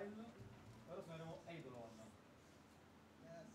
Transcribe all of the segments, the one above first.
file, però suoneremo Eidolon. Yes.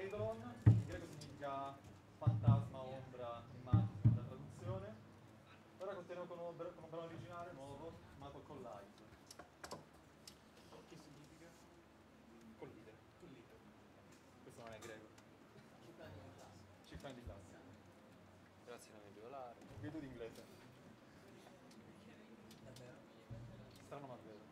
Edon, in greco significa fantasma, ombra, immagine, la traduzione. Ora continuiamo con un brano originale nuovo, chiamato Collide. Che significa? Collide. Collide. Questo non è greco. Cifrani di classe. Grazie, non è giolare. Vedo di inglese. Strano ma vero.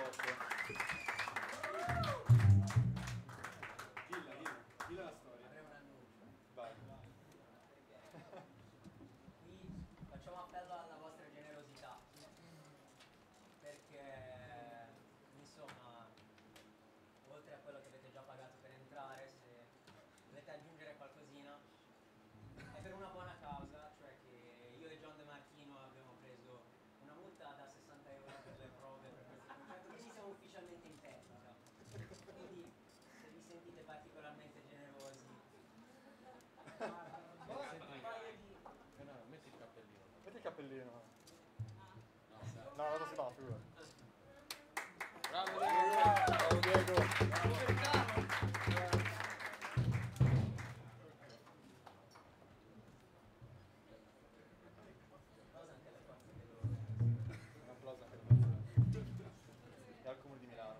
Dilla la storia. Vai. Qui facciamo appello alla vostra generosità, perché insomma, oltre a quello che avete già pagato per entrare, se dovete aggiungere qualcosina è per una buona causa, cioè che io e John De Martino abbiamo preso una multa da 60 euro per le prove, per questo progetto, quindi siamo ufficialmente in perdita. Quindi se vi sentite particolarmente generosi, metti il cappellino. Metti il cappellino. No, non si fa, figura. Bravo Diego! Bravo Diego! Dal comune di Milano.